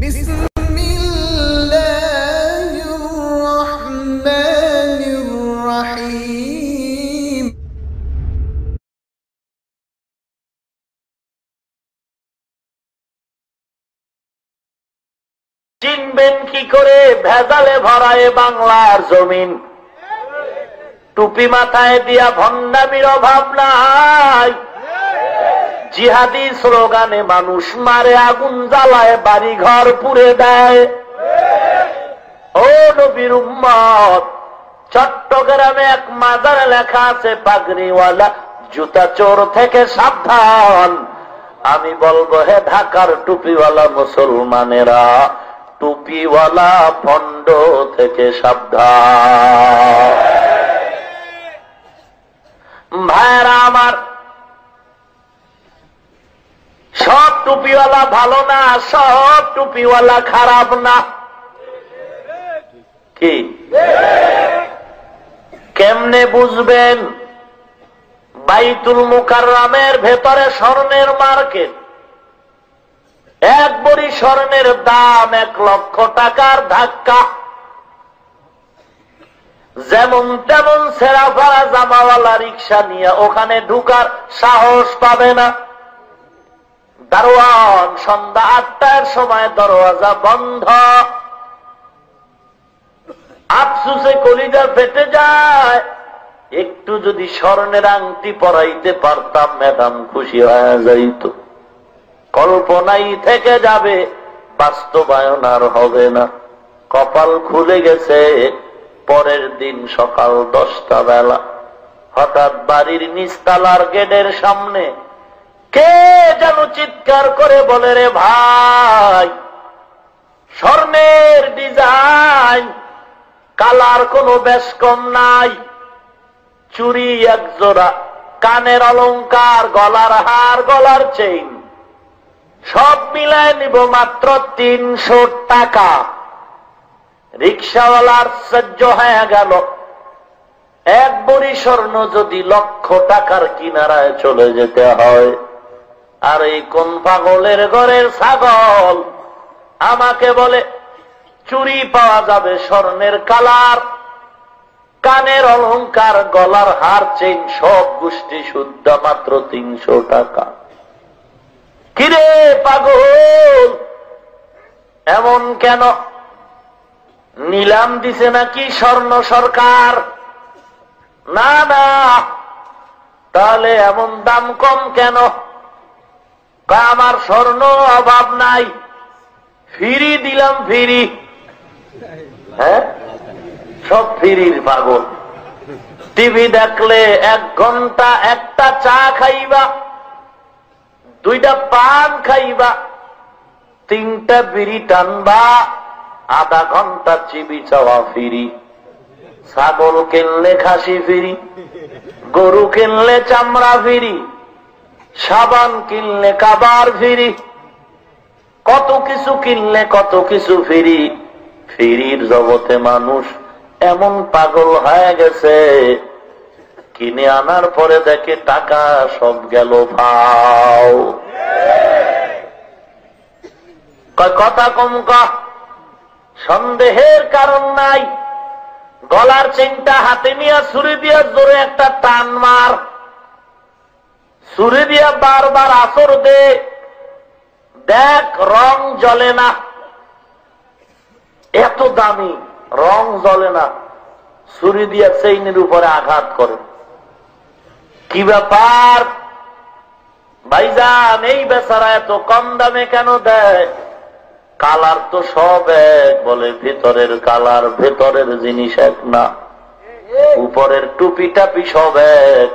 চিনবেন কি করে ভেজালে ভরায় বাংলার জমিন? টুপি মাথায় দিয়া ভণ্ডামির অভাব নাই, জিহাদি স্লোগানে মানুষ মারে, আগুন জ্বালায়, বাড়ি ঘর পুড়ে দেয়। ও নবীর উম্মত, চট্টগ্রামে এক মাজারে লেখা আছে পাগড়িওয়ালা জুতা চোর থেকে সাবধান। আমি বলবো হে ঢাকার টুপিওয়ালা মুসলমানেরা, টুপিওয়ালা ভণ্ড থেকে সাবধান। ভাইরা আমার, সব টুপিওয়ালা ভালো না, সব টুপিওয়ালা খারাপ না। কি কেমনে বুঝবেন? বাইতুল মুকাররামের ভেতরে স্বর্ণের মার্কেট, এক বড়ি স্বর্ণের দাম 1,00,000 টাকার ধাক্কা। যেমন তেমন ছেঁড়া ফাড়া জামাওয়ালা রিক্সা নিয়ে ওখানে ঢুকার সাহস পাবে না। দারোয়ান সন্ধ্যা 8টার সময় দরওয়াজা বন্ধ। আফসুসে কলিজা ফেটে যায়, একটু যদি স্বর্ণের আংটি পরাইতে পারতাম ম্যাডাম খুশি হয়ে যাইত। কল্পনাই থেকে যাবে, বাস্তবায়ন আর হবে না। কপাল খুলে গেছে। পরের দিন সকাল 10টা বেলা হঠাৎ বাড়ির নিচতলার গেটের সামনে কে যেন চিৎকার করে বলে, রে ভাই, স্বর্ণের ডিজাইন, কালার কোনো বেশ কম নাই, চুরি 1 জোড়া, কানের অলংকার, গলার হার, গলার চেইন, সব মিলায় নিব মাত্র 300 টাকা। রিক্সাওয়ালা আশ্চর্য হয়ে গেল। এক বড়ি স্বর্ণ যদি 1,00,000 টাকার কিনারায় চলে যেতে হয়, আর এই কোন পাগলের ঘরের ছাগল আমাকে বলে চুরি পাওয়া যাবে স্বর্ণের কালার, কানের অলংকার, গলার হার, চেইন, সব গোষ্ঠী শুদ্ধ মাত্র 300 টাকা। কিরে পাগল, এমন কেন? নিলাম দিছে নাকি স্বর্ণ সরকার? না না, তাহলে এমন দাম কম কেন? আমার স্বর্ণ অভাব নাই, ফিরি দিলাম ফিরি। হ্যাঁ, সব ফিরির পাগল। টিভি দেখলে 1 ঘন্টা, 1টা চা খাইবা, 2টা পান খাইবা, 3টা বিড়ি টানবা, 1/2 ঘন্টা চিবি চাওয়া ফিরি। ছাগল কিনলে খাসি ফিরি, গরু কিনলে চামড়া ফিরি, সাবান কিনলে কাবার ফিরি, কত কিছু কিনলে কত কিছু ফিরি। ফিরির জগতে মানুষ এমন পাগল হয়ে গেছে, কিনে আনার পরে দেখে টাকা সব গেল ফাও। কথা কম কা, সন্দেহের কারণ নাই। গলার চেনটা হাতে নিয়ে ছুরি দিয়ে জোরে একটা টান মার, ছুরি দিয়ে বারবার আছর দে, দেখ রং জ্বলে না। এত দামি রং জ্বলে না, ছুরি দিয়ে চেইনের উপরে আঘাত করে। কি ব্যাপার ভাইজান, এই বেচারা এত কম দামে কেন দেয়? কালার তো সব এক। বলে ভেতরের কালার, ভেতরের জিনিস এক না, উপরের টুপি টাপি সব এক,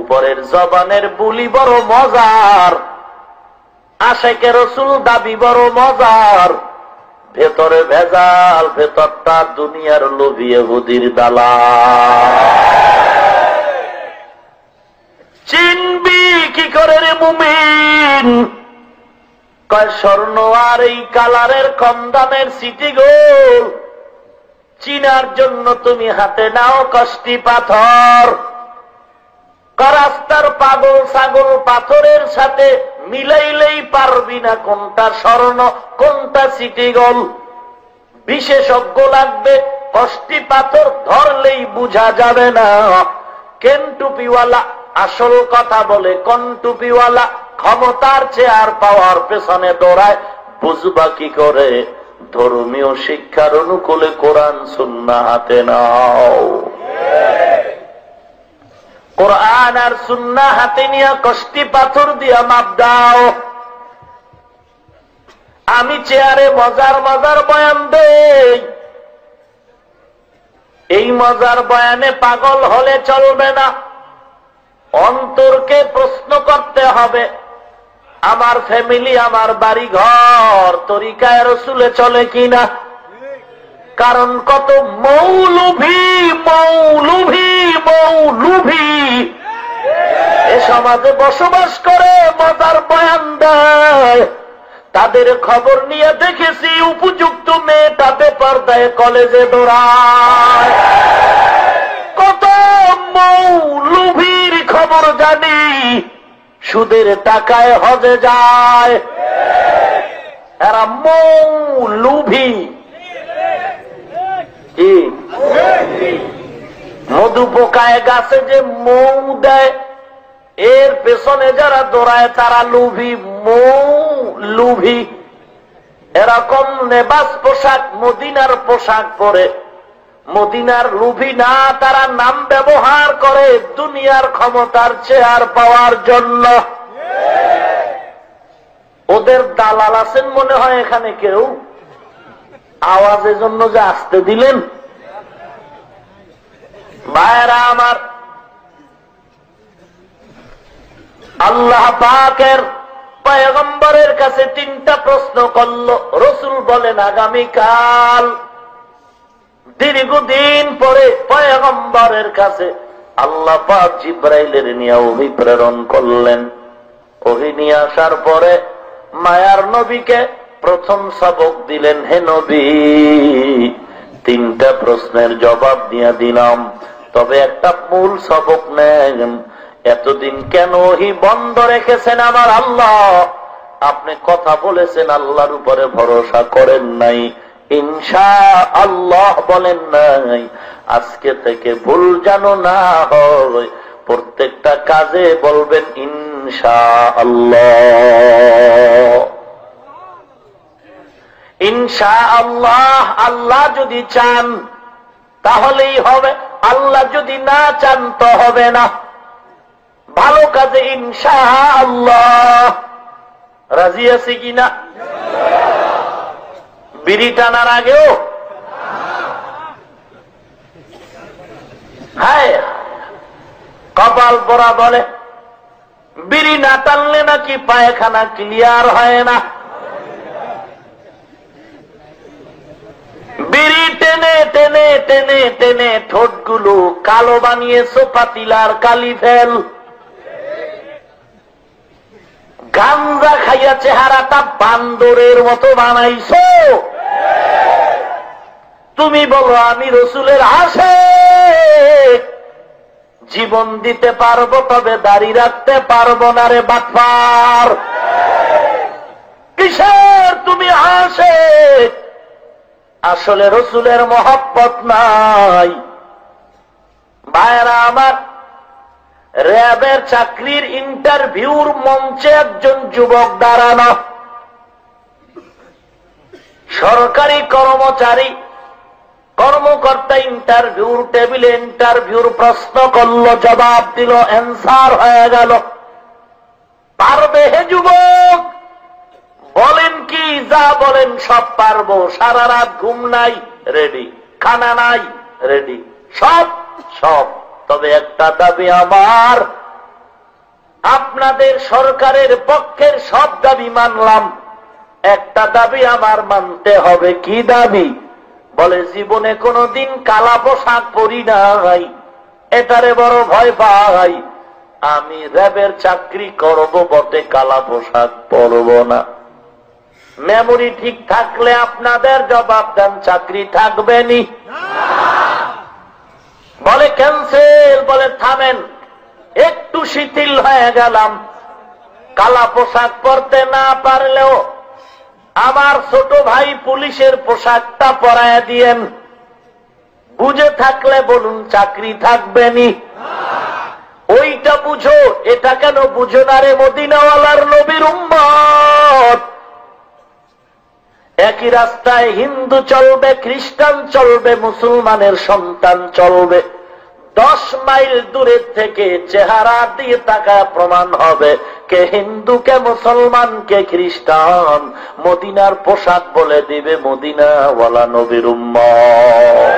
উপরের জবানের বুলি বড় মজার, আশেকে রসুল দাবি বড় মজার, ভেতরে ভেজাল, ভেতরটা দুনিয়ার লোভী ইহুদির দালাল। চিনবি কি করে রে মুমিন? স্বর্ণ আর এই কালারের কম দামের সিটি গোল। চিনার জন্য তুমি হাতে নাও কষ্টি পাথর। রাস্তার পাগল ছাগল পাথরের সাথে মিলাইলেই পারবি না কোনটা স্বর্ণ কোনটা সিটিগোল। বিশেষজ্ঞ লাগবে, কষ্টি পাথর ধরলেই বুঝা যাবে না। কেন টুপিওয়ালা আসল কথা বলে, কোন টুপিওয়ালা ক্ষমতার চেয়ার পাওয়ার পেছনে দৌড়ায়, বুঝবা কি করে? ধর্মীয় শিক্ষার অনুকূলে কোরআন সুন্নাহ হাতে নাও। কোরআন আর সুন্নাহ হাতে নিয়ে কষ্টি পাথর দিয়া মাপ দাও। আমি চেয়ারে মজার মজার বয়ান দেই, এই মজার বয়ানে পাগল হলে চলবে না, অন্তরকে প্রশ্ন করতে হবে। আমার ফ্যামিলি, আমার বাড়ি ঘর তরিকায় রসুলে চলে কিনা। কারণ কত মৌলভী মৌলভী মৌলভী এ সমাজে বসবাস করে, মজার বয়ান দেয়। তাদের খবর নিয়ে দেখেছি উপযুক্ত মেয়েটা বেপরদায় কলেজে দৌড়ায়। কত মৌলভীর খবর জানি, সুদের টাকায় হজে যায়। এরা মৌলভী। কি মধু পোকায় গাছে যে মৌ দেয়, এর পেছনে যারা দৌড়ায় তারা লোভী, মৌলভী। এরকম নেবাস পোশাক, মদিনার পোশাক পরে, মদিনার লোভী না, তারা নাম ব্যবহার করে দুনিয়ার ক্ষমতার চেয়ার পাওয়ার জন্য। ওদের দালাল আছেন মনে হয় এখানে কেউ, আওয়াজের জন্য যে আসতে দিলেন। ভাইরা আমার, আল্লাহ পাকের পয়গম্বরের কাছে তিনটা প্রশ্ন করল। রসুল বলেন আগামীকাল। দীর্ঘদিন পরে পয়গম্বরের কাছে আল্লাহ পাক জিব্রাইলের নিয়ে ওহী প্রেরণ করলেন। ওহী নিয়ে আসার পরে মায়ার নবীকে প্রথম সবক দিলেন, হে নবী তিনটা প্রশ্নের জবাব দিয়ে দিলাম, তবে একটা মূল সবক নেন। এতদিন কেন ওহী বন্ধ রেখেছেন? আমার আল্লাহ, আপনি কথা বলেছেন, আল্লাহর উপরে ভরসা করেন নাই, ইনশাআল্লাহ বলেন নাই। আজকে থেকে ভুল জানো না হয়, প্রত্যেকটা কাজে বলবেন ইনশাআল্লাহ। ইনশাআল্লাহ, আল্লাহ যদি চান তাহলেই হবে, আল্লাহ যদি না চান তো হবে না। ভালো কাজে ইনশাআল্লাহ রাজি আছি কিনা? বিড়ি টানার আগেও হায় কপাল পোড়া বলে, বিড়ি না টানলে নাকি পায়খানা ক্লিয়ার হয় না। বিড়ি টেনে টেনে টেনে টেনে ঠোঁটগুলো কালো বানিয়েছ, পাতিলার কালি ফেল। গাঞ্জা খাইয়া চেহারাটা বান্দরের মতো বানাইছ। তুমি বলো আমি রসুলের আশিক, জীবন দিতে পারবো তবে দাড়ি রাখতে পারবো না রে বাতপার। কিসের তুমি আশিক? আসলে রসুলের মহব্বত নাই। ভাইরা আমার, র্যাবের চাকরির ইন্টারভিউর মঞ্চে একজন যুবক দাঁড়ানো, সরকারি কর্মচারী কর্মকর্তা। ইন্টারভিউর টেবিলে ইন্টারভিউর প্রশ্ন করল, জবাব দিল, অ্যান্সার হয়ে গেল। পারবে হে যুবক? বলেন কি? যা বলেন সব পারবো। সারা রাত ঘুম নাই, রেডি। খানা নাই, রেডি। সব সব। তবে একটা দাবি আমার, আপনাদের সরকারের পক্ষের সব দাবি মানলাম, একটা দাবি আমার মানতে হবে। কি দাবি? বলে জীবনে কোনোদিন কালা পোশাক পরি নাই, এটারে বড় ভয় পাই। আমি র্যাবের চাকরি করব বটে, কালা পোশাক পরব না। মেমোরি ঠিক থাকলে আপনাদের জবাব দেন, চাকরি থাকবে নি। বলে ক্যান্সেল। বলে থামেন, একটু শিথিল হয়ে গেলাম, কালা পোশাক পরতে না পারলেও আমার ছোট ভাই পুলিশের পোশাকটা পরায়া দিয়েন, বুঝে থাকলে বলুন চাকরি থাকবেনি। ওইটা বুঝো, এটা কেন বুঝো না রে মদিনাওয়ালার নবীর উম্মত? একই রাস্তায় হিন্দু চলবে, খ্রিস্টান চলবে, মুসলমানের সন্তান চলবে। 10 মাইল দূরের থেকে চেহারা দিয়ে তাকায় প্রমাণ হবে কে হিন্দু, কে মুসলমান, কে খ্রিস্টান। মদিনার পোশাক বলে দিবে মদিনাওয়ালা নবীর উম্মত।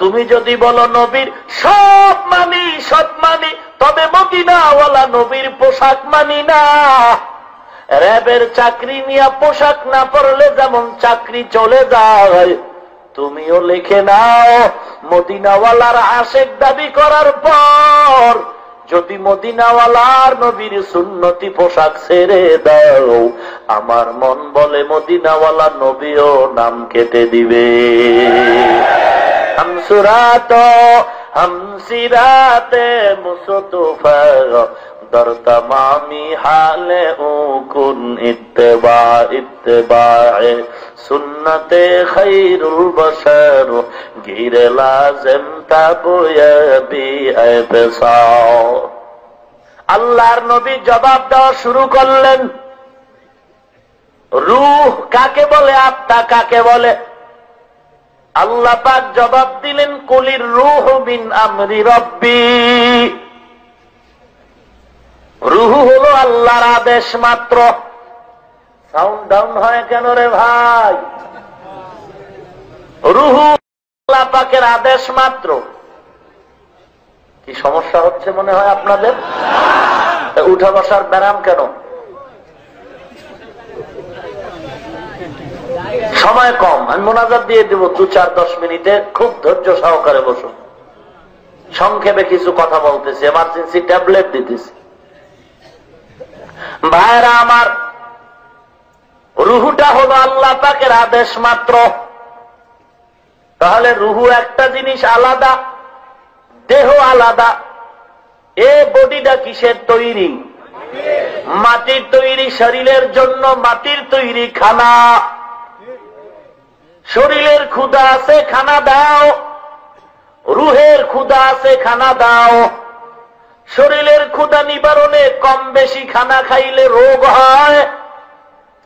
তুমি যদি বলো নবীর সব মানি সব মানি, তবে মদিনাওয়ালা নবীর পোশাক মানি না। র্যাবের চাকরি নিয়ে পোশাক না পরলে যেমন চাকরি চলে যায়, তুমিও লিখে নাও মদিনাওয়ালার আশেক দাবি করার পর যদি মদিনাওয়ালার নবীর সুন্নতি পোশাক ছেড়ে দাও, আমার মন বলে মদিনাওয়ালা নবীও নাম কেটে দিবে। हम सुरात हम सिरात मुस्तफा दर तमामी हाले ओ कुन इत्तबा इत्तबा सुन्नत खैरुल बशर गिर लाज़िम तबया बी ऐसा। আল্লাহর নবী জবাব দেওয়া শুরু করলেন, রূহ কাকে বলে, আত্মা কাকে বলে? আল্লাহ পাক জবাব দিলেন, কুলির রূহ মিন আমরি রব্বি। রূহ হলো আল্লাহর আদেশ মাত্র। সাউন্ড ডাউন হয় কেন রে ভাই? রূহ আল্লাহ পাকের আদেশ মাত্র। কি সমস্যা হচ্ছে মনে হয় আপনাদের? উঠা বসার ব্যারাম কেন? সময় কম, আমি মোনাজাত দিয়ে দেব 2-4-10 মিনিটে, খুব ধৈর্য সহকারে বসুন। সংক্ষেপে কিছু কথা বলতেছি, এমার্জেন্সি ট্যাবলেট দিতেছি। ভাইরা আমার, রুহুটা হলো আল্লাহ পাকের আদেশ মাত্র। তাহলে রুহু একটা জিনিস আলাদা, দেহ আলাদা। এ বডিটা কিসের তৈরি? মাটির তৈরি। শরীরের জন্য মাটির তৈরি খানা। শরীরের ক্ষুধা আছে, খানা দাও। রুহের ক্ষুধা আছে, খানা দাও। শরীরের ক্ষুধা নিবারণে কম বেশি খানা খাইলে রোগ হয়,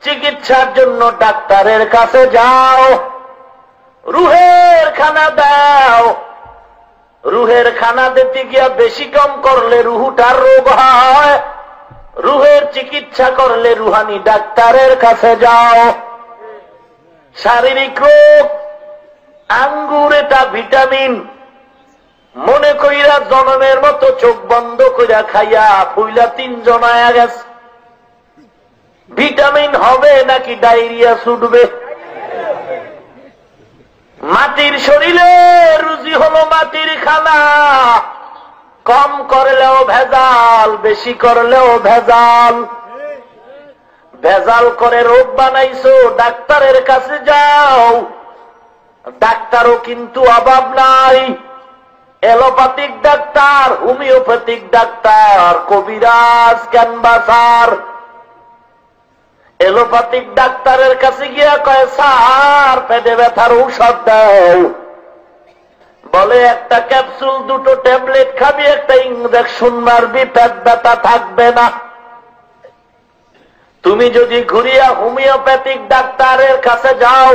চিকিৎসার জন্য ডাক্তারের কাছে যাও। রুহের খানা দাও। রুহের খানা দিতে গিয়া বেশি কম করলে রুহুটার রোগ হয়, রুহের চিকিৎসা করলে রুহানি ডাক্তারের কাছে যাও। শারীরিক রোগ, আঙ্গুর এটা ভিটামিন মনে কইরা জনমের মতো চোখ বন্ধ কইরা খাইয়া ফুইলা 3 জনায়া গেছে। ভিটামিন হবে নাকি ডায়রিয়া ছুটবে? মাটির শরীরে রুজি হলো মাটির খানা। কম করলেও ভেজাল, বেশি করলেও ভেজাল। ভেজাল করে রোগ বানাইছো, ডাক্তারের কাছে যাও। ডাক্তারও কিন্তু অভাব নাই, অ্যালোপ্যাথিক ডাক্তার, হোমিওপ্যাথিক ডাক্তার, কবিরাজ, ক্যানভাসার। অ্যালোপ্যাথিক ডাক্তারের কাছে গিয়া কয় স্যার পেটে ব্যথার ঔষধ দাও, বলে একটা ক্যাপসুল 2 ট্যাবলেট খাবি, একটা ইঞ্জেকশন মারবি, পেট ব্যথা থাকবে না। তুমি যদি ঘুরিয়া হোমিওপ্যাথিক ডাক্তারের কাছে যাও,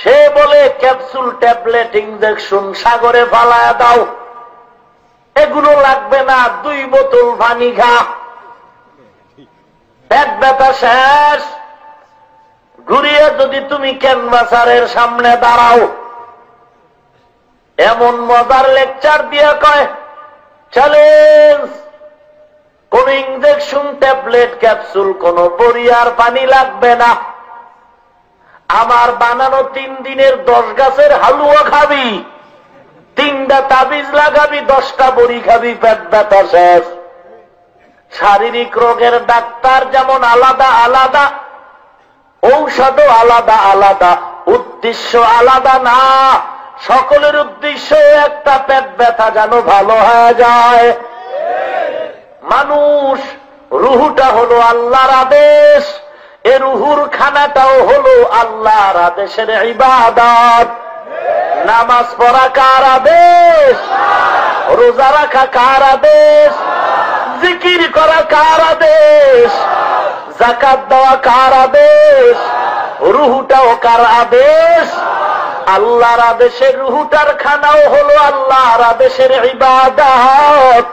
সে বলে ক্যাপসুল, ট্যাবলেট, ইঞ্জেকশন সাগরে ফালায়া দাও, এগুলো লাগবে না, 2 বোতল পানি খা, পেট ব্যথা শেষ। ঘুরিয়ে যদি তুমি ক্যানভাসারের সামনে দাঁড়াও, এমন মজার লেকচার দিয়ে কয় চ্যালেঞ্জ, কোন ইঞ্জেকশন, ট্যাবলেট, ক্যাপসুল, কোন বড়িয়ার পানি লাগবে না, আমার বানানো 3 দিনের 10 গাছের হালুয়া খাবি, 3টা তাবিজ লাগাবি, 10টা বড়ি খাবি, পেট ব্যথা শেষ। শারীরিক রোগের ডাক্তার যেমন আলাদা আলাদা, ঔষধও আলাদা আলাদা, উদ্দেশ্য আলাদা না। সকলের উদ্দেশ্য একটা, পেট ব্যথা যেন ভালো হয়ে যায়। মানুষ রুহুটা হলো আল্লাহর আদেশ, এ রুহুর খানাটাও হলো আল্লাহর আদেশের ইবাদত। নামাজ পড়া কার আদেশ, রোজা রাখা কার আদেশ, জিকির করা কার আদেশ, যাকাত দেওয়া কার আদেশ, রুহুটাও কার আদেশ, আল্লাহর আদেশের। রুহুটার খানাও হলো আল্লাহর আদেশের ইবাদত।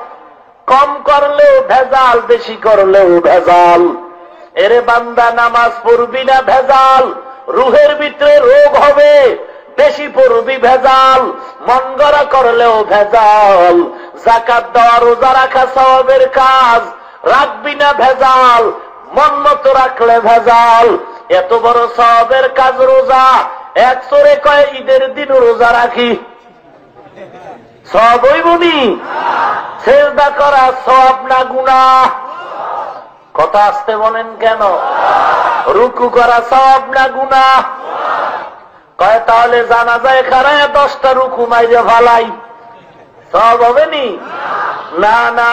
কম করলেও ভেজাল, বেশি করলেও ভেজাল। এরে বান্দা, নামাজ পড়বি না ভেজাল, রুহের ভিতরে রোগ হবে। বেশি পড়বি ভেজাল, মন গড়া করলেও ভেজাল। যাকাত দেওয়া, রোজা রাখা সওয়াবের কাজ, রাখবি না ভেজাল, মন মতো রাখলে ভেজাল। এত বড় সওয়াবের কাজ রোজা, এক চোরে কয় ঈদের দিন রোজা রাখি, সব ওই বুনি। সেজদা করা সব না গুনাহ? কথা আসতে বলেন কেন? রুকু করা সব না গুনাহ? কয় তাহলে জানাজায় খাড়ায় 10টা রুকু মাইরে ভালাই সব হবে নি? না না,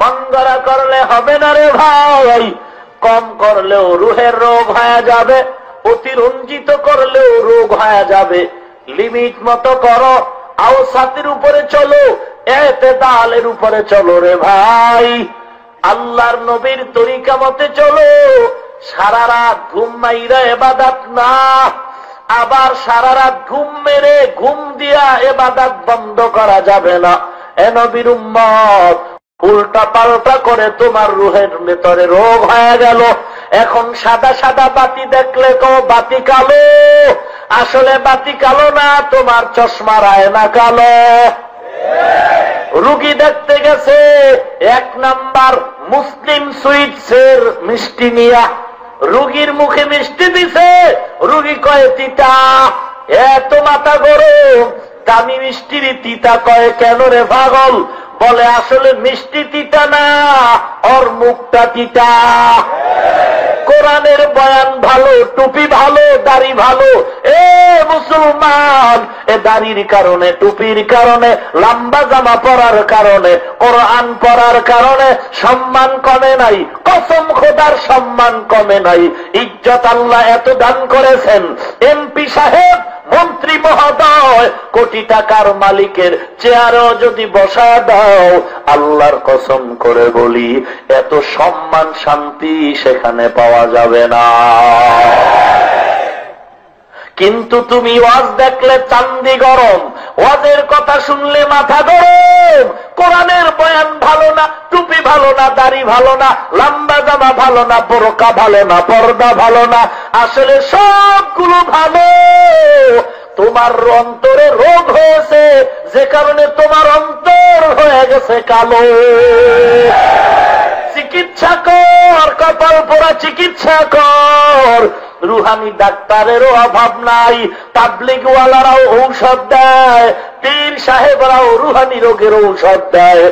মঙ্গরা করলে হবে না রে ভাই। কম করলেও রুহের রোগ হয়ে যাবে, অতিরঞ্জিত করলেও রোগ হয়ে যাবে। লিমিট মতো করো, আওসাতের উপরে চলো, এতেদালের উপরে চলো রে ভাই। আল্লাহর নবীর তরিকা মতে চলো। সারা রাত ঘুম মাইরা ইবাদত না, আবার সারা রাত ঘুম মেরে ঘুম দিয়া ইবাদত বন্ধ করা যাবে না। এ নবীর উম্মত, উল্টা পাল্টা করে তোমার রুহের ভেতরে রোগ হয়ে গেল। এখন সাদা সাদা বাতি দেখলে তো বাতি কালো, আসলে বাতি কালো না, তোমার চশমার আয়না কালো। রুগী দেখতে গেছে 1 নাম্বার মুসলিম সুইটসের মিষ্টি নিয়া, রুগীর মুখে মিষ্টি দিছে, রুগী কয় তিতা। এত মাথা গরম, দামি মিষ্টির তিতা। কয় কেন রে পাগল? বলে আসলে মিষ্টি তিতা না, ওর মুখটা তিতা। কোরআনের বয়ান ভালো, টুপি ভালো, দাড়ি ভালো। এ মুসলমান, এ দাড়ির কারণে, টুপির কারণে, লম্বা জামা পরার কারণে, কোরআন পরার কারণে সম্মান কমে নাই। কসম খোদার, সম্মান কমে নাই। ইজ্জত আল্লাহ এত দান করেছেন। এমপি সাহেব, মন্ত্রী মহোদয়, কোটি টাকার মালিকের চেয়ারে যদি বসা দাও, আল্লাহর কসম করে বলি, এত সম্মান শান্তি সেখানে পাওয়া যাবে না। কিন্তু তুমি ওয়াজ দেখলে চান্দি গরম, ওয়াজের কথা শুনলে মাথা গরম। কোরআনের বয়ান ভালো না, টুপি ভালো না, দাড়ি ভালো না, লম্বা জামা ভালো না, বোরকা ভালো না, পর্দা ভালো না, আসলে সবগুলো ভালো। তোমার অন্তরে রোগ হয়েছে, যে কারণে তোমার অন্তর হয়ে গেছে কালো। চিকিৎসা কর, কপাল পোড়া চিকিৎসা কর। রুহানি ডাক্তারেরও অভাব নাই, তাবলিগওয়ালারাও ঔষধ দেয়, পীর সাহেবরাও রুহানি রোগের ঔষধ দেয়,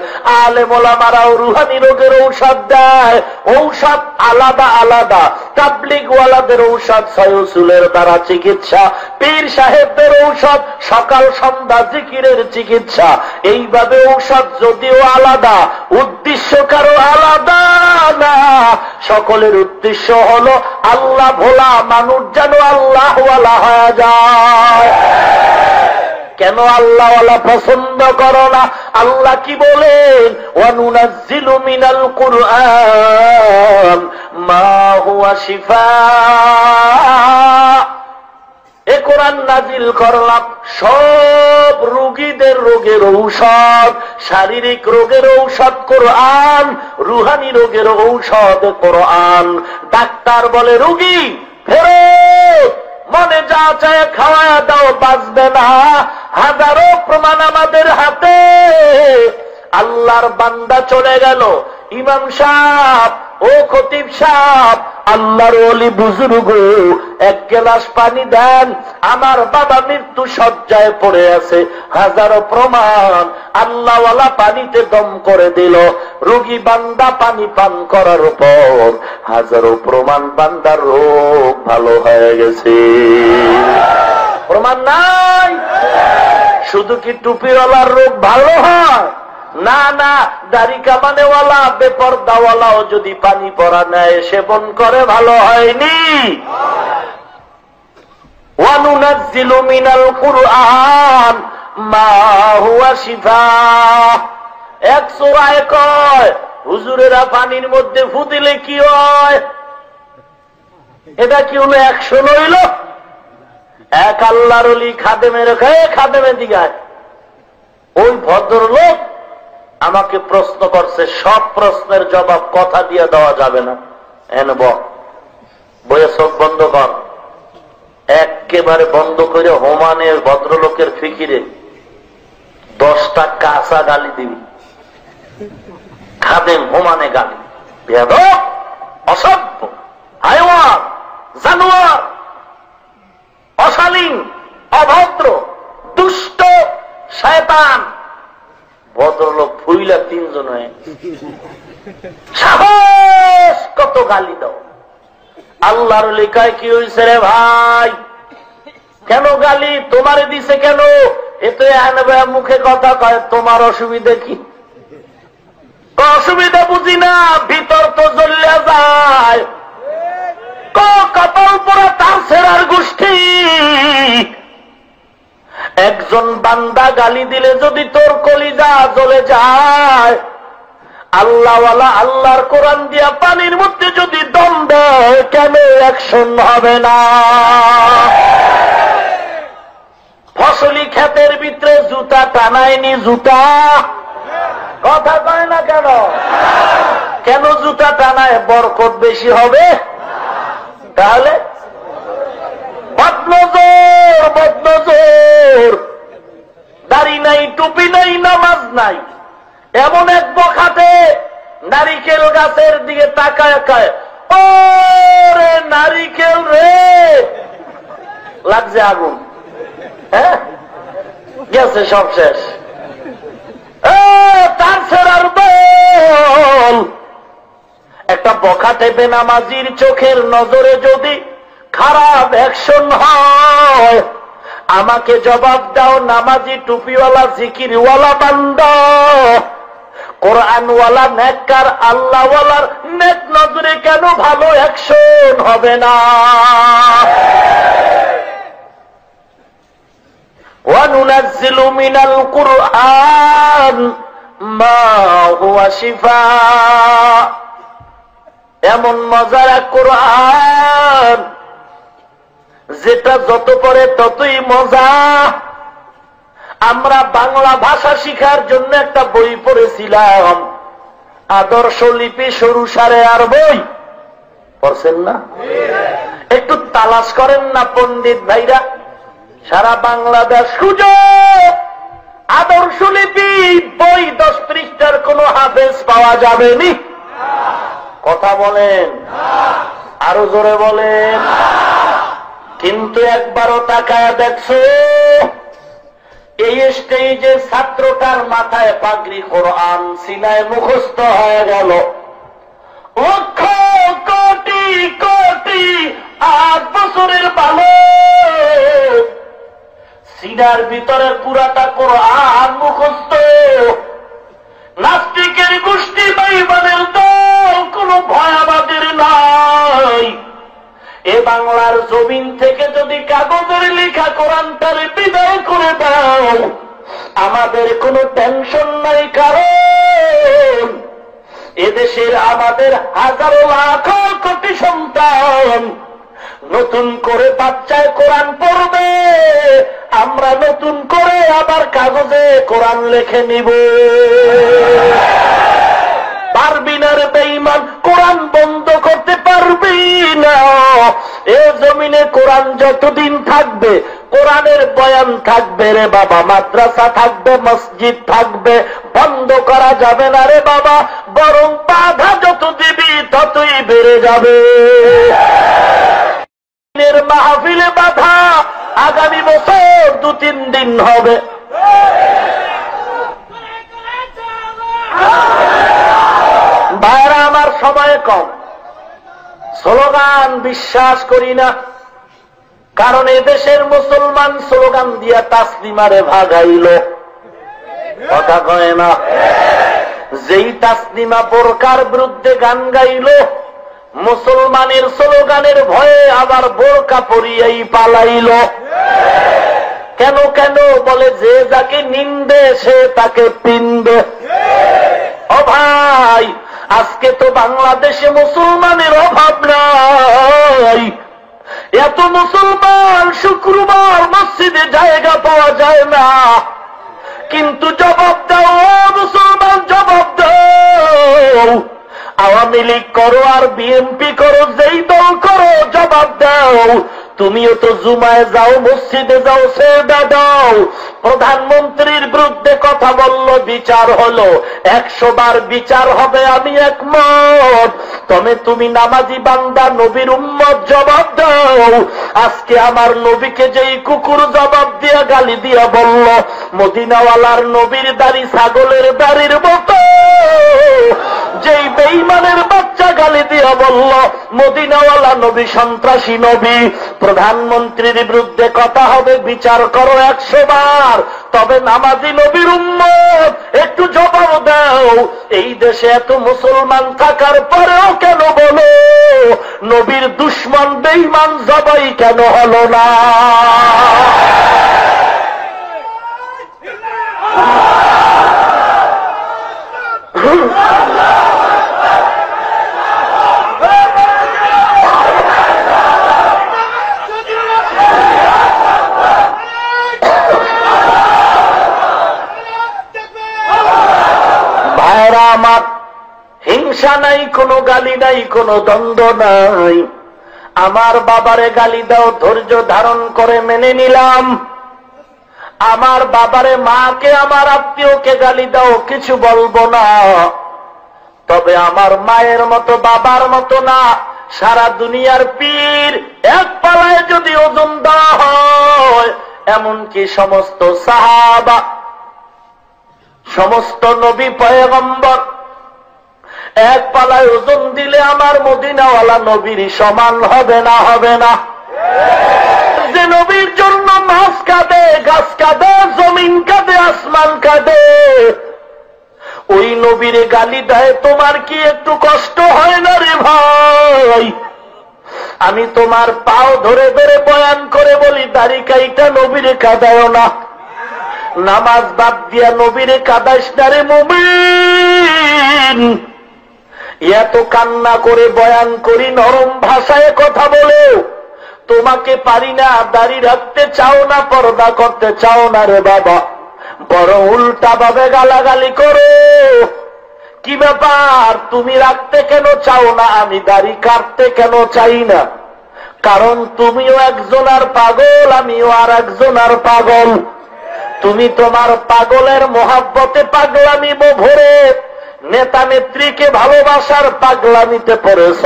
আলেম ওলামারাও রুহানি রোগের ঔষধ দেয়। ঔষধ আলাদা আলাদা। তাবলিগওয়ালাদের ঔষধ সায়ুসুলের দ্বারা চিকিৎসা, পীর সাহেবদের ঔষধ সকাল সন্ধ্যা জিকিরের চিকিৎসা। এইভাবে ঔষধ যদিও আলাদা, উদ্দেশ্য কারো আলাদা না। সকলের উদ্দেশ্য হলো আল্লাহ ভোলা মানুষ যেন আল্লাহওয়ালা হয়ে যায়। কেন আল্লাহওয়ালা পছন্দ করো না? আল্লাহ কি বলেন? ওয়ানুনাজ্জিলু মিনাল কুরআন মা হুয়া শিফাআ। এ কোরআন নাজিল করলাম সব রোগীদের রোগের ঔষধ। শারীরিক রোগের ঔষধ কোরআন, রুহানি রোগের ঔষধ কোরআন। ডাক্তার বলে রোগী ফেরত, মনে যা চায় খাওয়া দাও, বাঁচবে না। হাজারো প্রমাণ আমাদের হাতে। আল্লাহর বান্দা চলে গেল, ইমাম সাহেব ও খতিব সাহেব, আল্লাহর ওলি বুজুর্গ, 1 গ্লাস পানি দেন, আমার বাবা মৃত্যু শয্যায় পড়ে আছে। হাজারো প্রমাণ। আল্লাহওয়ালা পানিতে দম করে দিল, রোগী বান্দা পানি পান করার পর হাজারো প্রমাণ, বান্দার রোগ ভালো হয়ে গেছে। প্রমাণ নাই? শুধু কি টুপিওয়ালার রোগ ভালো হয়? না না, দাড়ি কামানেওয়ালা বেপরদাওয়ালাও যদি পানি পরা নেয় সেবন করে ভালো হয়নি। ওয়ানুনাজ্জিলু মিনাল কুরআন মা হুয়া শিফা। এক সূরায় কয় হুজুরেরা পানির মধ্যে ফু দিলে কি হয়? এটা কি হলো 100 লইল? এক আল্লাহর ওলি খাদেমের খাদেমের দিগায় ওই ভদ্রলোক আমাকে প্রশ্ন করছে, সব প্রশ্নের জবাব কথা দিয়ে দেওয়া যাবে না। এনব বইয়ে চোখ বন্ধ কর, একেবারে বন্ধ করে হোমানের ভদ্রলোকের ফিকিরে 10টা কাঁচা গালি দিবি। খাদেম হোমানে গালি, বেয়াদব, অসভ্য, হায়ওয়ান, জানোয়ার, অশালীন, অভদ্র, দুষ্ট, শয়তান। ভদ্রলোক ফুইলা তিনজন হয়ে সাহস কত গালি দাও। আল্লাহর লেখায় কি হয়েছে রে ভাই? কেন গালি তোমারে দিছে কেন? এতে মুখে কথা কয়, তোমার অসুবিধা কি? অসুবিধা বুঝি না, ভিতর তো জ্বললে যায়। কপাল পোড়া তার ছেড়ার গোষ্ঠী, একজন বান্দা গালি দিলে যদি তোর কলিজা জ্বলে যায়, আল্লাহওয়ালা আল্লাহর কোরআন দিয়া পানির মধ্যে যদি দম দেয় কেন অ্যাকশন হবে না? ফসলি ক্ষেতের ভিতরে জুতা টানায়নি জুতা? কথা কয় না কেন? কেন জুতা টানায়? বরকত বেশি হবে। তাহলে বদনজর, বদনজর, দাড়ি নাই, টুপি নাই, নামাজ নাই, এমন এক বখাটে নারিকেল গাছের দিকে তাকায় কয়, ও রে নারিকেল রে, লাগছে আগুন, হ্যাঁ গেছে সব শেষ। তার ছেড়ার বল, একটা বখাটে বেনামাজির চোখের নজরে যদি খারাপ অ্যাকশন হয়, আমাকে জবাব দাও নামাজি, টুপিওয়ালা, জিকিরওয়ালা বান্দা, কোরআনওয়ালা, নেককার, আল্লাহওয়ালার নেক নজরে কেন ভালো অ্যাকশন হবে না? ওয়ানুনাজ্জিলু মিনাল কুরআন মা হুয়া শিফা। এমন মজার কোরআন যেটা যত পড়ে ততই মজা। আমরা বাংলা ভাষা শিখার জন্য একটা বই পড়েছিলাম, আদর্শ লিপি সরু সারে আর বই পড়ছেন না? একটু তালাশ করেন না পণ্ডিত ভাইরা, সারা বাংলাদেশ সুযোগ আদর্শ লিপি বই 10 পৃষ্ঠার কোনো হাফেজ পাওয়া যাবেনি। কথা বলেন, আরো জোরে বলেন। কিন্তু একবারও তাকায় দেখছো এই স্টেজে ছাত্রটার মাথায় পাগড়ি, কোরআন সিনায় মুখস্থ হয়ে গেল, লক্ষ কোটি কোটি 8 বছরের বালক সিনার ভিতরে পুরাটা কোরআন মুখস্থ। নাস্তিকের গোষ্ঠী বাইবেলের দল কোনো ভয়াবাদের নাই। এ বাংলার জমিন থেকে যদি কাগজের লেখা কোরআনটারে বিদায় করে দাও আমাদের কোনো টেনশন নাই, কারণ এদেশের আমাদের হাজারো লাখ কোটি সন্তান নতুন করে বাচ্চায় কোরআন পড়বে, আমরা নতুন করে আবার কাগজে কোরআন লিখে নিব। পারবি না রে বেঈমান, কোরআন বন্ধ করতে পারবি না। এ জমিনে কোরআন যতদিন থাকবে কোরআনের বয়ান থাকবে রে বাবা, মাদ্রাসা থাকবে, মসজিদ থাকবে, বন্ধ করা যাবে না রে বাবা, বরং বাধা যত দিবি ততই বেড়ে যাবে। মাহফিলে বাধা আগামী বছর 2-3 দিন হবে। ভাইরা আমার সময় কম, স্লোগান বিশ্বাস করি না, কারণ এদেশের মুসলমান স্লোগান দিয়া তাসলিমারে ভাগাইল। কথা কয় না? যেই তাসলিমা বোরকার বিরুদ্ধে গান গাইল মুসলমানের স্লোগানের ভয়ে আবার বোরকা পরিয়েই পালাইল। কেন কেন বলে যে যাকে নিন্দে সে তাকে পিনবে। ও ভাই, আজকে তো বাংলাদেশে মুসলমানের অভাব নাই, এত মুসলমান শুক্রবার মসজিদে জায়গা পাওয়া যায় না। কিন্তু জবাব দাও মুসলমান, জবাব দাও। আওয়ামী লীগ করো আর বিএনপি করো, যেই দল করো, জবাব দাও। তুমিও তো জুমায় যাও, মসজিদে যাও, সেবা দাও। প্রধানমন্ত্রীর বিরুদ্ধে কথা বলল, বিচার হলো। 100 বার বিচার হবে, আমি একমত। তবে তুমি নামাজি বান্দা, নবীর উম্মত, জবাব দাও। আজকে আমার নবীকে যেই কুকুর জবাব দিয়া গালি দিয়া বলল, মদিনাওয়ালার নবীর দাড়ি ছাগলের দাড়ির মতো। যেই বেঈমানের বাচ্চা গালি দিয়া বলল মদিনাওয়ালা নবী সন্ত্রাসী নবী। প্রধানমন্ত্রীর বিরুদ্ধে কথা হবে, বিচার করো 100 বার। তবে নামাজি নবীর উম্মত, একটু জবাব দাও। এই দেশে এত মুসলমান থাকার পরেও কেন বলো নবীর দুশ্মন বেঈমান জবাই কেন হলো না? হিংসা নাই, কোনো গালি নাই, কোনো দ্বন্দ্ব নাই। আমার বাবারে গালি দাও, ধৈর্য ধারণ করে মেনে নিলাম। আমার বাবারে, মাকে, আমার আত্মীয়কে গালি দাও, কিছু বলবো না। তবে আমার মায়ের মতো, বাবার মতো না। সারা দুনিয়ার পীর এক পালায় যদি ওজন দেওয়া হয়, এমনকি সমস্ত সাহাবা, সমস্ত নবী পয়গম্বর এক পালায় ওজন দিলে আমার মদিনাওয়ালা নবীর সমান হবে না, হবে না। যে নবীর জন্য মাছ কাঁদে, গাছ কাঁদে, জমিন কাঁদে, আসমান কাঁদে, ওই নবীরে গালি দেয়, তোমার কি একটু কষ্ট হয় না রে ভাই? আমি তোমার পাও ধরে ধরে বয়ান করে বলি, দাড়ি কাইটা নবীরে কাঁদায় না, নামাজ বাদ দিয়া নবীরে কাঁদাইস না রে মুমিন। এত কান্না করে বয়ান করি, নরম ভাষায় কথা বলে, তোমাকে পারি না, দাড়ি রাখতে চাও না, পর্দা করতে চাও না রে বাবা, বড় উল্টা ভাবে গালাগালি করো। কি ব্যাপার, তুমি রাখতে কেন চাও না, আমি দাড়ি কাটতে কেন চাই না? কারণ তুমিও একজনের পাগল, আমিও আর একজনের পাগল। তুমি তোমার পাগলের মোহাব্বতে পাগলামি ভরে, নেতা নেত্রীকে ভালোবাসার পাগলামিতে পড়েছ।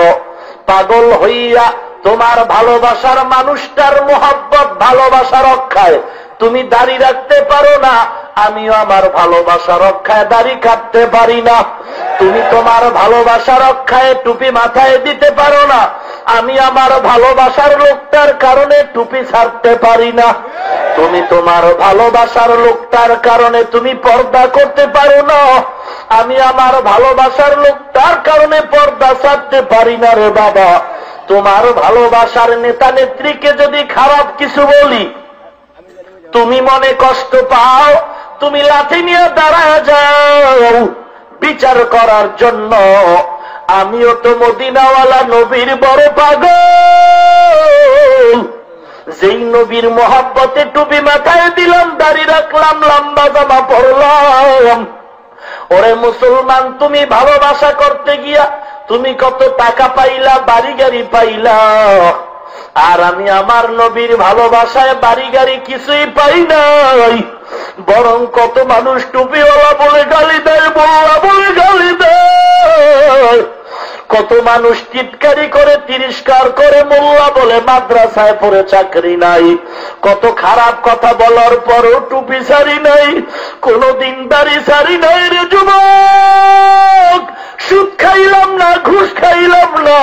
পাগল হইয়া তোমার ভালোবাসার মানুষটার মোহাব্বত, ভালোবাসা রক্ষায় তুমি দাড়ি রাখতে পারো না, আমিও আমার ভালোবাসা রক্ষায় দাড়ি কাটতে পারি না। তুমি তোমার ভালোবাসা রক্ষায় টুপি মাথায় দিতে পারো না, আমি আমার ভালোবাসার লোকটার কারণে টুপি ছাড়তে পারি না। তুমি তোমার ভালোবাসার লোকটার কারণে তুমি পর্দা করতে পারো না, আমি আমার ভালোবাসার লোকটার কারণে পর্দা ছাড়তে পারি না রে বাবা। তোমার ভালোবাসার নেতা নেত্রীকে যদি খারাপ কিছু বলি, তুমি মনে কষ্ট পাও, তুমি লাঠি নিয়ে দাঁড়ায় যাও বিচার করার জন্য। আমিও তো মদিনাওয়ালা নবীর বড় পাগল। যেই নবীর মোহাব্বতে টুপি মাথায় দিলাম, দাড়ি রাখলাম, লম্বা জামা পরলাম। ওরে মুসলমান, তুমি ভালোবাসা করতে গিয়া তুমি কত টাকা পাইলা, বাড়ি গাড়ি পাইলা, আর আমি আমার নবীর ভালোবাসায় বাড়ি গাড়ি কিছুই পাই নাই। বরং কত মানুষ টুপিওয়ালা বলে গালি দেয়, বোলা বলে গালি দেয়, কত মানুষ টিটকারি করে, তিরস্কার করে, মোল্লা বলে মাদ্রাসায় পড়ে চাকরি নাই, কত খারাপ কথা বলার পরও টুপি সারি নাই, কোনো দিনদারি সারি নাই রে যুবক। সুদ খাইলাম না, ঘুষ খাইলাম না,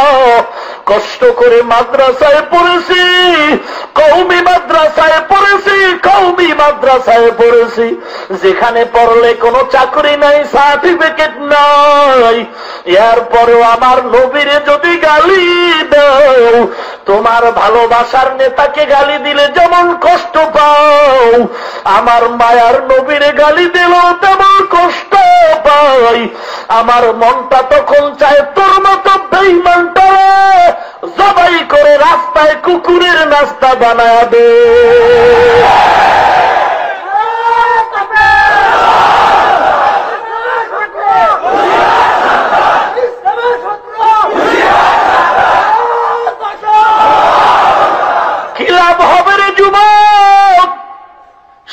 কষ্ট করে মাদ্রাসায় পড়েছি, কওমি মাদ্রাসায় পড়েছি, কওমি মাদ্রাসায় পড়েছি, যেখানে পড়লে কোনো চাকরি নাই, সার্টিফিকেট নাই, এরপরেও আমার নবীরে যদি গালি দাও, তোমার ভালোবাসার নেতাকে গালি দিলে যেমন কষ্ট পাও, আমার মায়ার নবীরে গালি দিলেও তেমন কষ্ট পাই। আমার মনটা তখন চায় তোর মতো বেঈমানটা জবাই করে রাস্তায় কুকুরের নাস্তা বানায় দে। কি লাভ হবে রে যুবক,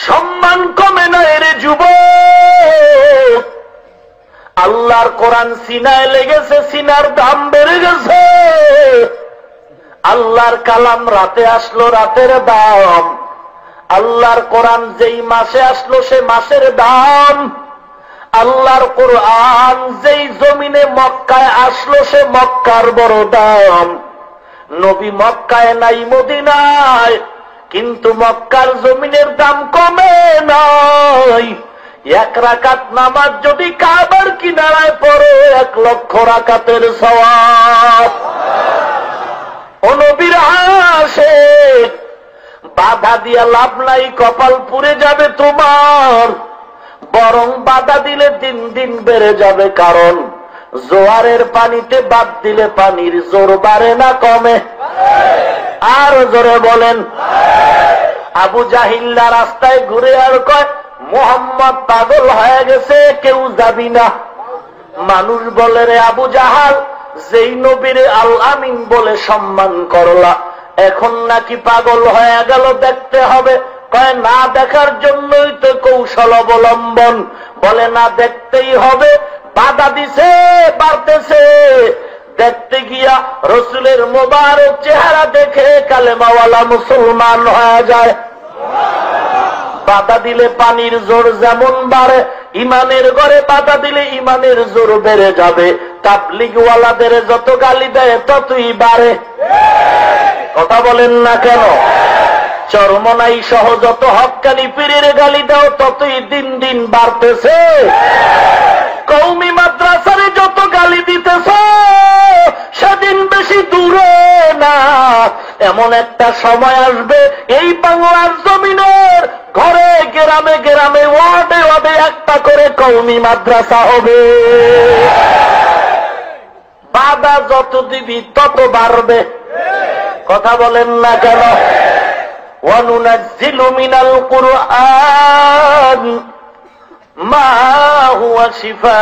সম্মান কমে না রে যুবক। আল্লাহর কোরআন সিনায় লেগেছে, সিনার দাম বেড়ে গেছে। আল্লাহর কালাম রাতে আসলো, রাতের দাম। আল্লাহর কোরআন যেই মাসে আসলো, সে মাসের দাম। আল্লাহর কোরআন যেই জমিনে মক্কায় আসলো, সে মক্কার বড় দাম। নবী মক্কায় নাই, মদিনায়, কিন্তু মক্কার জমিনের দাম কমে নাই। এক রাকাত নামাজ যদি কাবার কিনারায় পড়ে, 1,00,000 রাকাতের সওয়াব। ও নবীর আশিক, বাধা দিয়া লাভ নাই, কপাল পুড়ে যাবে তোমার। বরং বাধা দিলে দিন দিন বেড়ে যাবে, কারণ জোয়ারের পানিতে বাদ দিলে পানির জোর বাড়ে না কমে? আর জোরে বলেন। আবু জাহিল্লা রাস্তায় ঘুরে আর কয়, মোহাম্মদ পাগল হয়ে গেছে, কেউ যাবি না। মানুষ বলে, রে আবু জাহাল, যেই নবীর আল আমিন বলে সম্মান করলা, এখন নাকি পাগল হয়ে গেল, দেখতে হবে। কয়, না দেখার জন্যই তো কৌশল অবলম্বন। বলে, না দেখতেই হবে। বাধা দিছে, বাড়তেছে। দেখতে গিয়া রসুলের মোবারক চেহারা দেখে কালেমাওয়ালা মুসলমান হয়ে যায়। বাধা দিলে পানির জোর যেমন বাড়ে, ইমানের ঘরে বাধা দিলে ইমানের জোর বেড়ে যাবে। তাবলিগওয়ালাদের যত গালি দেয়, ততই বাড়ে। কথা বলেন না কেন? চরমনাই সহ যত হক্কানি পীরের গালি দাও, ততই দিন দিন বাড়তেছে। কওমি মাদ্রাসারে যত গালি দিতেছ, সেদিন বেশি দূরে না, এমন একটা সময় আসবে এই বাংলার জমিনের ঘরে গ্রামে গ্রামে ওয়ার্ডে ওয়ার্ডে একটা করে কওমি মাদ্রাসা হবে। বাধা যত দিবি, তত বাড়বে। কথা বলেন না কেন? ওয়ানুনাজ্জিলু মিনাল কুরআন মা হুয়া শিফা।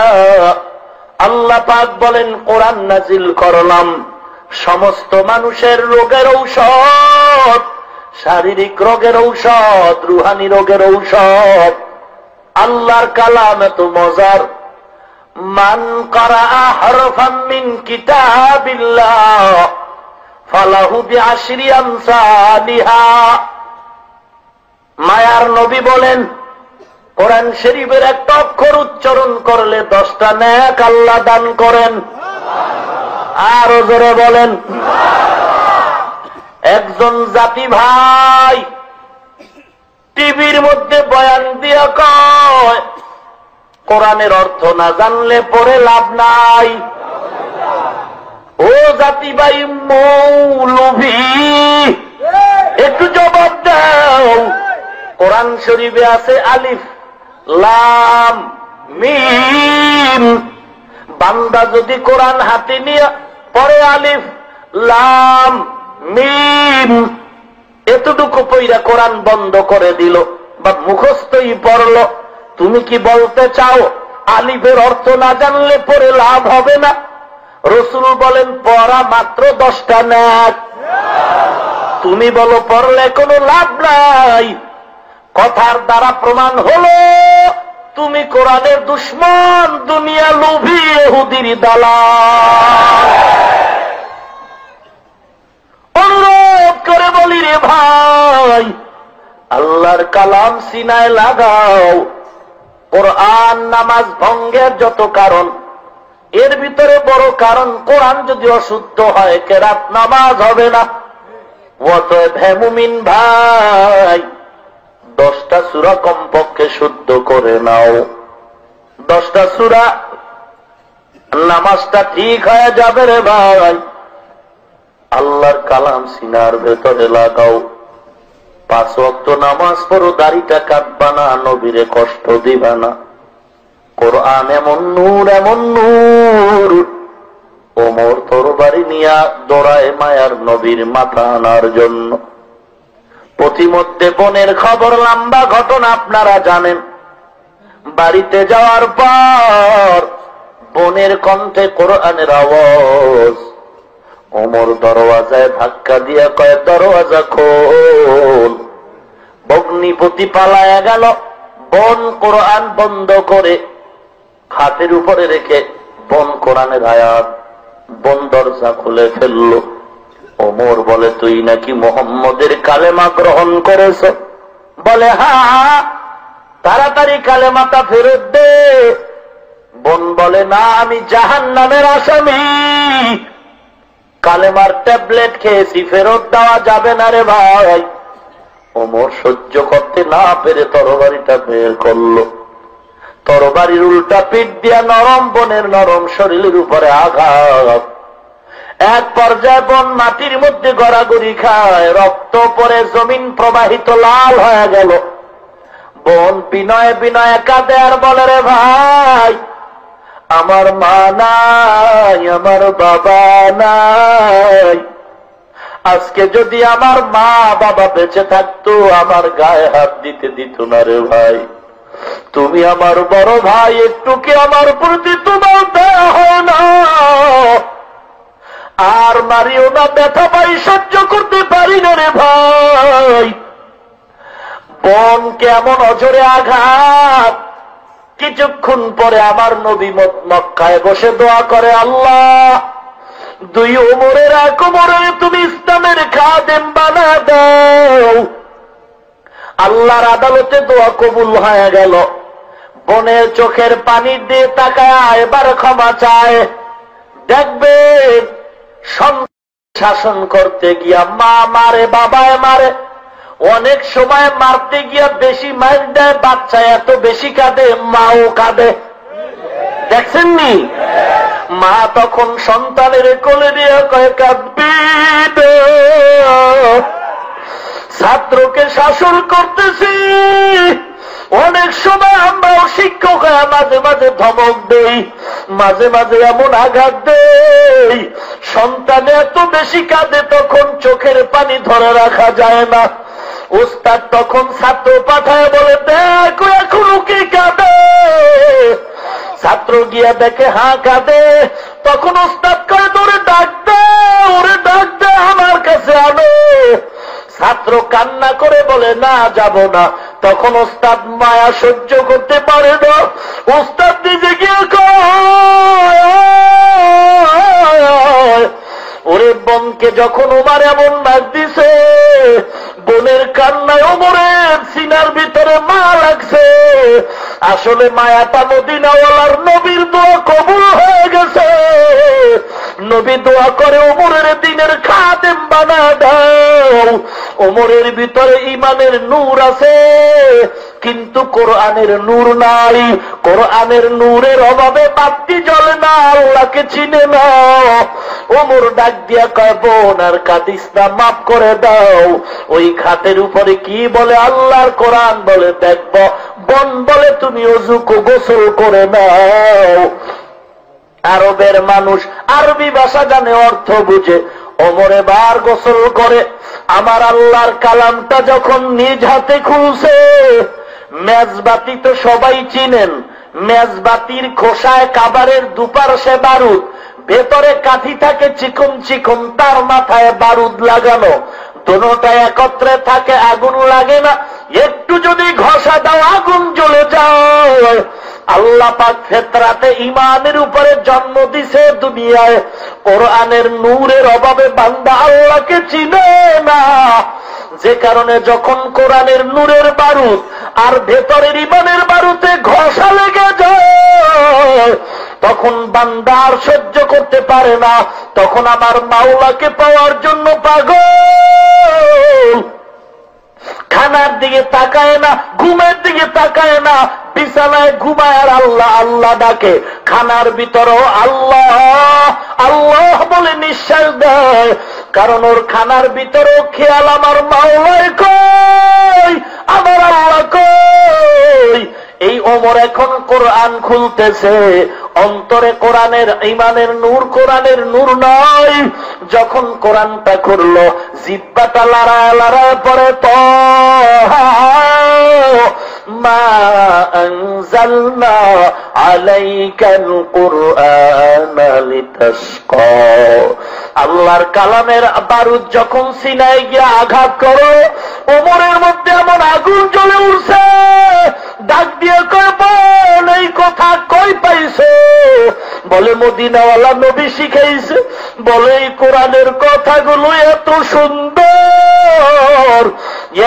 আল্লাহ পাক বলেন, কোরআন নাজিল করলাম সমস্ত মানুষের রোগের ঔষধ, শারীরিক রোগের ঔষধ, রুহানি রোগের ঔষধ। আল্লাহর কালাম এত মজার। মান কারাআ হরফাম মিন কিতাবিল্লাহ ফালাহু বিআশরি আমসালিহা। মায়ার নবী বলেন, কোরআন শরীফের একটা অক্ষর উচ্চারণ করলে 10টা নেক আল্লাহ দান করেন। আর জোরে বলেন। একজন জাতি ভাই টিভির মধ্যে বয়ান দিয়া কয়, কোরআনের অর্থ না জানলে পড়ে লাভ নাই। ও জাতি ভাই মৌলভী, একটু জবাব দাও। কোরআন শরীফে আছে আলিফ লাম মিম। বান্দা যদি কোরআন হাতে নিয়ে পড়ে আলিফ লাম মিম, এতটুকু পইরা কোরআন বন্ধ করে দিল বা মুখস্থই পড়ল, তুমি কি বলতে চাও আলিফের অর্থ না জানলে পড়ে লাভ হবে না? রসুল বলেন, পড়া মাত্র 10টা নেক। তুমি বলো পড়লে কোনো লাভ নাই। কথার দ্বারা প্রমাণ হলো তুমি কোরআনের দুশ্মন, দুনিয়া লোভী, ইহুদির দালাল। অনুরোধ করে বলি, রে ভাই, আল্লাহর কালাম সিনায় লাগাও। কোরআন নামাজ ভঙ্গের যত কারণ, এর ভিতরে বড় কারণ কোরআন যদি অশুদ্ধ হয়, কেরাত নামাজ হবে না। অতএব হে মুমিন ভাই, দশটা সূরা কমপক্ষে শুদ্ধ করে নাও। দশটা সূরা, নামাজটা ঠিক হয়ে যাবে রে ভাই। আল্লাহর কালাম সিনার ভেতরে লাগাও, পাঁচ ওয়াক্ত নামাজ পড়ো, দাড়িটা কাটবা না, নবীরে কষ্ট দিবা না। কোরআন এমন নূর, এমন নূর, ওমর তরবারি নিয়া দৌড়ায় মায়ার নবীর মাথা আনার জন্য। পথিমধ্যে বনের খবর, লম্বা ঘটনা আপনারা জানেন। বাড়িতে যাওয়ার পর বনের কণ্ঠে কোরআনের আওয়াজ। ওমর দরওয়াজায় ধাক্কা দিয়া কয়, দরওয়াজা খোল। ভগ্নিপতি পালায়া গেল। বন কোরআন বন্ধ করে খাটের উপরে রেখে বন কোরআনের আয়াত বন দরজা খুলে ফেললো। ওমর বলে, তুই নাকি মুহাম্মদের কালেমা গ্রহণ করেছ? বলে হ্যাঁ। তাড়াতাড়ি কালেমাটা ফেরত দে। বন বলে, না, আমি জাহান্নামের আসামি, কালেমার ট্যাবলেট খেয়েছি, ফেরত দেওয়া যাবে না রে ভাই। ওমর সহ্য করতে না পেরে তরবারিটা বের করলো। তরবারির উল্টা পিঠ দিয়া নরম বনের নরম শরীরের উপরে আঘাত। এক পর্যায়ে বন মাটির মধ্যে গড়াগড়ি খায়, রক্ত পরে জমিন প্রবাহিত লাল হয়ে গেল। বন বিনয়ে বিনয়ে কাঁদে আর বলে, রে ভাই, আমার মা নাই, আমার বাবা নাই। আজকে যদি আমার মা বাবা বেঁচে থাকতো, আমার গায়ে হাত দিতে দিত না রে ভাই। তুমি আমার বড় ভাই, একটু কি আমার প্রতি তোমার দয়া হয় না? আর মারিও না, ব্যথা পাই, সহ্য করতে পারি না রে ভাই। বনকে এমন অঝরে আঘাত। কিছুক্ষণ পরে আমার নবী মক্কায় বসে দোয়া করে, আল্লাহ, দুই ওমরের এক ওমরে তুমি ইসলামের খাদেম বানা দাও। আল্লাহর আদালতে দোয়া কবুল হয়ে গেল। বনের চোখের পানি দিয়ে তাকায় এবার ক্ষমা চায়। দেখবে শাসন করতে গিয়া মা মারে, বাবায় মারে, অনেক সময় মারতে গিয়া বেশি মার দেয়, বাচ্চা এত বেশি কাঁদে, মাও কাঁদে। দেখছেননি? মা তখন সন্তানের কোলে নিয়ে কয়, কাঁদবি না? ছাত্রকে শাসন করতেছি, অনেক সময় আমরাও শিক্ষক হয়ে মাঝে মাঝে ধমক দেই, মাঝে মাঝে এমন আঘাত দেই, সন্তান এত বেশি কাঁদে, তখন চোখের পানি ধরে রাখা যায় না। উস্তাদ তখন ছাত্র পাঠায় বলে, দেখ এখনো কি কাঁদে। ছাত্র গিয়া দেখে হ্যাঁ কাঁদে। তখন উস্তাদ কয়, তোরে ডাক দে, ওরে ডাক দে, আমার কাছে আনো। ছাত্র কান্না করে বলে, না, যাব না। তখন ওস্তাদ মায়া সহ্য করতে পারে না। ওস্তাদ নিজে গিয়ে ওরে বনকে যখন ওমার এমন মার দিছে, বনের কান্নায় ওমরের সিনার ভিতরে মা লাগছে। আসলে মায়াটা মদিনাওয়ালার নবীর দোয়া কবুল হয়ে গেছে। নবী দোয়া করে, ওমরের দ্বীনের খাদেম বানা দাও। ওমরের ভিতরে ইমানের নূর আছে, কিন্তু কোরআনের নূর নাই। কোরআনের নূরের অভাবে বাতি জ্বলে না, আল্লাহকে চিনে না। ওমর ডাক দিয়া কয়, বোন আর কাঁদিস না, মাফ করে দাও। ওই খাতের উপরে কি বলে? আল্লাহর কোরআন বলে, দেখব। বোন বলে, তুমি ওযু গোসল করে নাও। আরবের মানুষ আরবি ভাষা জানে, অর্থ বুঝে। ওমরে বার গোসল করে। আমার আল্লাহর কালামটা যখন নিজ হাতে খুলছে, মেজবাতি তো সবাই চিনেন, মেজবাতির খোসায় কাবারের দুপাশে বারুদ, ভেতরে কাঠি থাকে চিকন চিকন, তার মাথায় বারুদ লাগানো। দুটোটা একত্রে থাকে, আগুন লাগে না। একটু যদি ঘষা দাও, আগুন জ্বলে যায়। আল্লাহ পাক ফেতরাতে ইমানের উপরে জন্ম দিছে দুনিয়ায়। কোরআনের নূরের অভাবে বান্দা আল্লাহকে চিনে না। যে কারণে যখন কোরআনের নূরের বারুদ আর ভেতরের ইমানের বারুদে ঘষা লেগে যায়, তখন বান্দা আর সহ্য করতে পারে না। তখন আমার মাওলাকে পাওয়ার জন্য পাগল। খানার দিকে দিকে তাকায় না, ঘুমের দিকে তাকায় না, বিছানায় ঘুমায় আর আল্লাহ আল্লাহ ডাকে, খানার ভিতরেও আল্লাহ আল্লাহ বলে নিঃশ্বাস দেয়, কারণ ওর খানার ভিতরেও খেয়াল আমার মাওলায় কই, আমার আল্লাহ কই। এই ওমর এখন কোরআন খুলতেছে, অন্তরে কোরআনের ইমানের নূর, কোরআনের নূর নয়। যখন কোরআনটা খুললো জিহ্বাটা লড়ায় লড়ায় পড়ে, তো মা আনজালনা আলাইকাল কুরআনা লিতাশকা। আল্লাহর কালামের বারুদ যখন সিনায় গিয়ে আঘাত করো, ওমরের মধ্যে এমন আগুন জ্বলে উঠছে, ডাক দিয়ে কয় বল এই কথা কই পাইছো? বলে মদিনাওয়ালা নবী শিখাইছে। বলে এই কোরআনের কথাগুলো এত সুন্দর,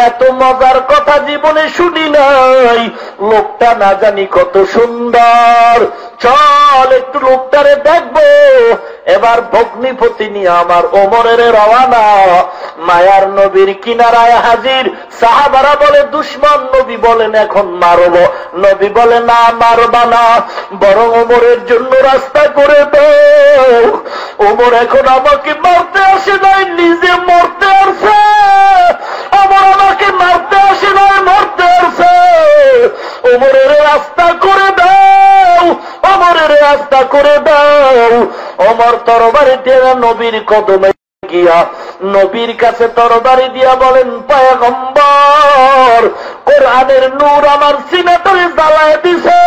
এত মজার কথা জীবনে শুনি নাই, লোকটা না জানি কত সুন্দর, চল একটু লোকটারে দেখবো। এবার ভগ্নিপতি নিয়ে আমার ওমরের রওনা। মায়ার নবীর কিনারায় হাজির, সাহাবারা বলে দুশ্মন, নবী বলেন এখন মারব। নবী বলে না, মারবা না, বরং ওমরের জন্য রাস্তা করে দাও। ওমর এখন আমাকে মারতে আসে নাই, নিজে মরতে আসে। ওমর আমাকে মারতে আসে নাই, মরতে আসে। ওমরের রাস্তা করে দাও, ওমরের রাস্তা করে দাও। ওমর তরবারিতে নবীর কদমে গিয়া নবীর কাছে তরবারি দিয়া বলেন, পয়গম্বর কোরআনের নূর আমার সিনাতে জ্বালায় দিছে,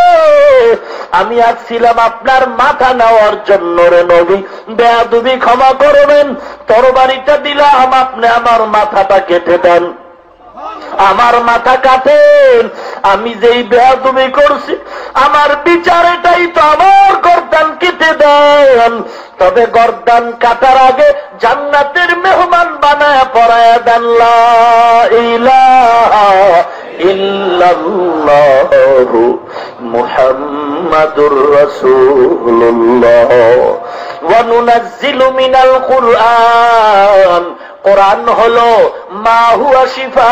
আমি আসছিলাম আপনার মাথা নেওয়ার জন্য রে নবী, বেয়াদবি ক্ষমা করবেন। তরবারিটা দিলাম, আপনি আমার মাথাটা কেটে দেন। আমার মাথা কাটেন, আমি যেই বেয়াদবি করছি আমার বিচার এটাই তো, আমার গর্দান কেটে দেন। তবে গর্দান কাটার আগে জান্নাতের মেহমান বানায় পড়ায় দেন লা ইলাহা ইল্লাল্লাহু মুহাম্মাদুর রাসূলুল্লাহ। ওয়া নুনাজ্জিলু মিনাল কুরআন, কোরআন হলো মা হুয়া শিফা,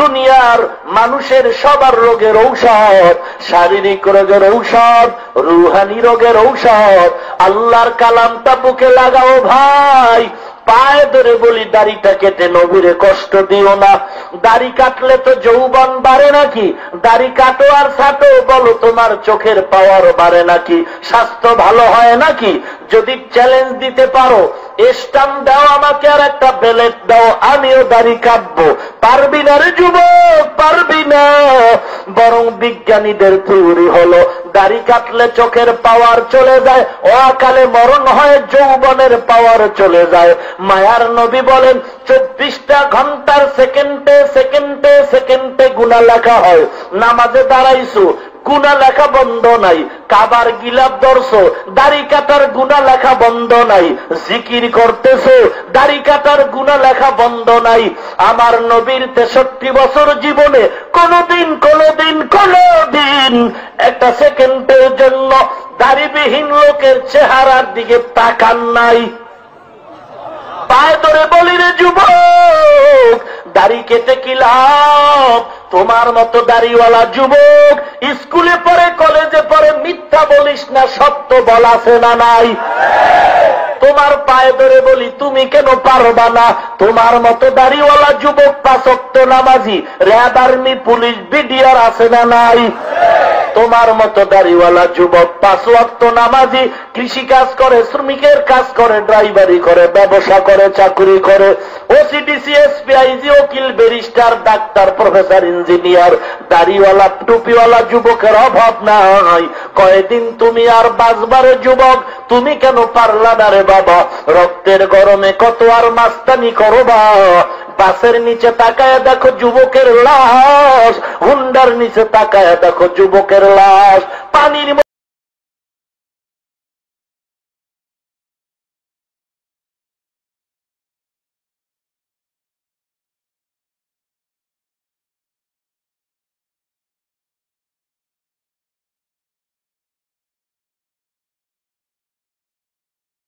দুনিয়ার মানুষের সবার রোগের ঔষধ, শারীরিক রোগের ঔষধ, রুহানি রোগের ঔষধ। আল্লাহর কালামটা বুকে লাগাও ভাই, পায়ে ধরে বলি দাড়িটা কেটে নবীরে কষ্ট দিও না। দাড়ি কাটলে তো যৌবন বাড়ে নাকি? দাড়ি কাটো আর ছাটো, বলো তোমার চোখের পাওয়ার বাড়ে নাকি? স্বাস্থ্য ভালো হয় নাকি? যদি চ্যালেঞ্জ দিতে পারো, স্টাম দাও আমাকে আর একটা বেলেট দাও, আমিও দাড়ি কাটবো। পারবি না রে যুবক, পারবি না। বরং বিজ্ঞানীদের থিওরি হলো দাড়ি কাটলে চোখের পাওয়ার চলে যায়, অকালে মরণ হয়, যৌবনের পাওয়ার চলে যায়। মায়ার নবী বলেন 24টা ঘন্টার সেকেন্ডে সেকেন্ডে সেকেন্ডে গুনাহ লেখা হয়। নামাজে দাঁড়াইছো, গুনাহ লেখা বন্ধ নাই। কাবার গিলাপ ধরছো, দাড়ি কাটার গুনাহ লেখা বন্ধ নাই। জিকির করতেছো, দাড়ি কাটার গুনাহ লেখা বন্ধ নাই। আমার নবীর 63 বছর জীবনে কোনদিন কোনদিন কোনদিন একটা সেকেন্ডের জন্য দাড়িবিহীন লোকের চেহারার দিকে তাকান নাই। পায়ে ধরে বলি রে যুবক, দাড়ি কেটে কি লাভ? তোমার মতো দাড়িওয়ালা যুবক স্কুলে পড়ে, কলেজে পড়ে, মিথ্যা বলিস না, সত্য বলা আছে না নাই? তোমার পায়ে ধরে বলি তুমি কেন পারবা না? তোমার মতো দাড়িওয়ালা যুবক পাঁচ ওয়াক্ত নামাজি, র্যাব, আর্মি, পুলিশ, বিডিআর আছে না নাই? তোমার মতো দাড়িওয়ালা যুবক পাঁচ ওয়াক্ত নামাজি, কৃষি কাজ করে, শ্রমিকের কাজ করে, ড্রাইভারি করে, ব্যবসা করে, চাকরি করে, ওসিডিসি, এসপিআইজি, উকিল, ব্যারিস্টার, ডাক্তার, প্রফেসর, ইঞ্জিনিয়ার। দাড়িওয়ালা টুপিওয়ালা যুবকের অভাব নাই। কয়দিন তুমি আর বাঁচবারে যুবক, তুমি কেন পারলা না রে বাবা? রক্তের গরমে কত আর মাস্তানি করবা। বাসের নিচে তাকায় দেখো যুবকের লাশ, হুন্ডার নিচে তাকায় দেখো যুবকের লাশ, পানির